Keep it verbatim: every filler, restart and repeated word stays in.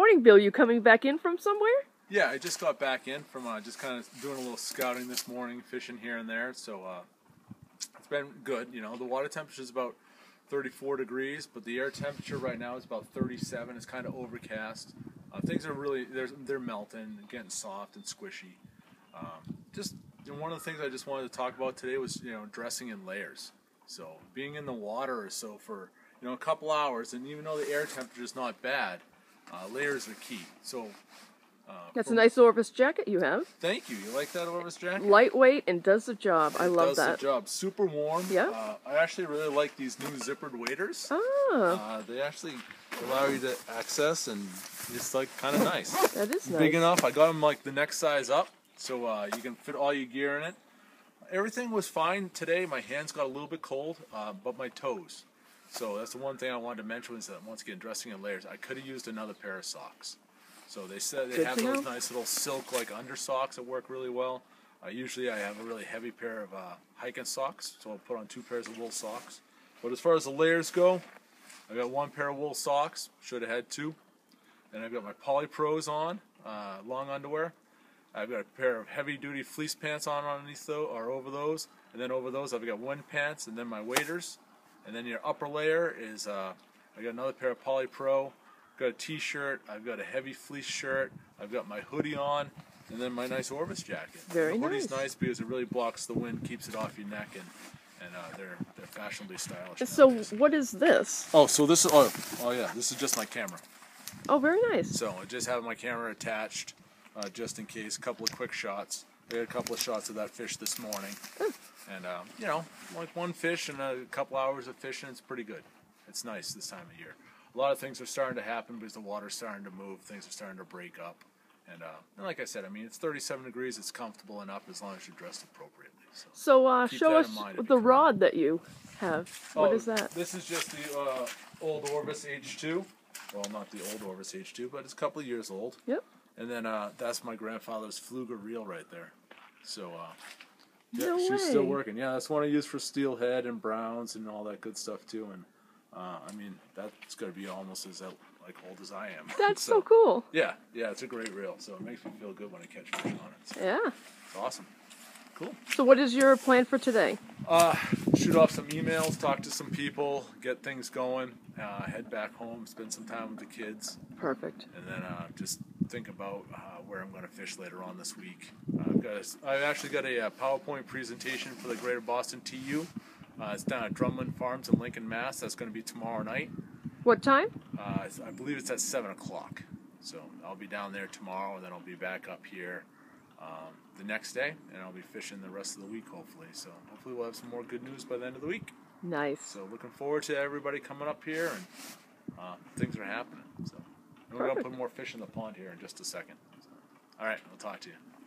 morning, Bill. You coming back in from somewhere? Yeah, I just got back in from uh, just kind of doing a little scouting this morning, fishing here and there. So uh, it's been good. You know, the water temperature is about thirty-four degrees, but the air temperature right now is about thirty-seven. It's kind of overcast. Uh, things are really they're they're melting, getting soft and squishy. Um, just and one of the things I just wanted to talk about today was you know dressing in layers. So being in the water or so for you know a couple hours, and even though the air temperature is not bad, uh, layers are key. So uh, that's for, a nice Orvis jacket you have. Thank you. You like that Orvis jacket? Lightweight and does the job. It I love does that. Does the job. Super warm. Yeah. Uh, I actually really like these new zippered waders. Ah. Uh, they actually allow you to access, and it's like kind of nice. That is nice. Big enough. I got them like the next size up. So uh, you can fit all your gear in it. Everything was fine today. My hands got a little bit cold, uh, but my toes. So that's the one thing I wanted to mention is that once again, dressing in layers, I could have used another pair of socks. So they said they have those nice little silk-like under socks that work really well. Uh, usually I have a really heavy pair of uh, hiking socks, so I'll put on two pairs of wool socks. But as far as the layers go, I got one pair of wool socks. Should have had two. And I've got my Polypros on, uh, long underwear. I've got a pair of heavy-duty fleece pants on underneath those, or over those, and then over those I've got wind pants, and then my waders, and then your upper layer is uh, I got another pair of Polypro, I've got a t-shirt, I've got a heavy fleece shirt, I've got my hoodie on, and then my nice Orvis jacket. Very nice. The hoodie's nice because it really blocks the wind, keeps it off your neck, and and uh, they're they're fashionably stylish. So nowadays. What is this? Oh, so this is oh, oh yeah, this is just my camera. Oh, very nice. So I just have my camera attached. Uh, just in case, a couple of quick shots. We had a couple of shots of that fish this morning. Oh. And, um, you know, like one fish and a couple hours of fishing, it's pretty good. It's nice this time of year. A lot of things are starting to happen because the water's starting to move. Things are starting to break up. And, uh, and like I said, I mean, it's thirty-seven degrees. It's comfortable enough as long as you're dressed appropriately. So, so uh, show us the rod that you have. Oh, what is that? This is just the uh, old Orvis H two. Well, not the old Orvis H two, but it's a couple of years old. Yep. And then uh, that's my grandfather's Pfluger reel right there. So, uh, yeah, no she's way. Still working. Yeah, that's one I use for steelhead and browns and all that good stuff too. And uh, I mean, that's going to be almost as like old as I am. That's so, so cool. Yeah, yeah, it's a great reel. So it makes me feel good when I catch fish on it. So yeah, it's awesome. Cool. So what is your plan for today? Uh, shoot off some emails, talk to some people, get things going, uh, head back home, spend some time with the kids. Perfect. And then uh, just think about uh, where I'm going to fish later on this week. Uh, I've, got a, I've actually got a, a PowerPoint presentation for the Greater Boston T U. Uh, it's down at Drumlin Farms in Lincoln, Mass. That's going to be tomorrow night. What time? Uh, I believe it's at seven o'clock. So I'll be down there tomorrow, and then I'll be back up here Um, the next day, and I'll be fishing the rest of the week hopefully. So hopefully we'll have some more good news by the end of the week. Nice. So looking forward to everybody coming up here, and uh, things are happening. So and we're going to put more fish in the pond here in just a second. So, all right, we'll talk to you.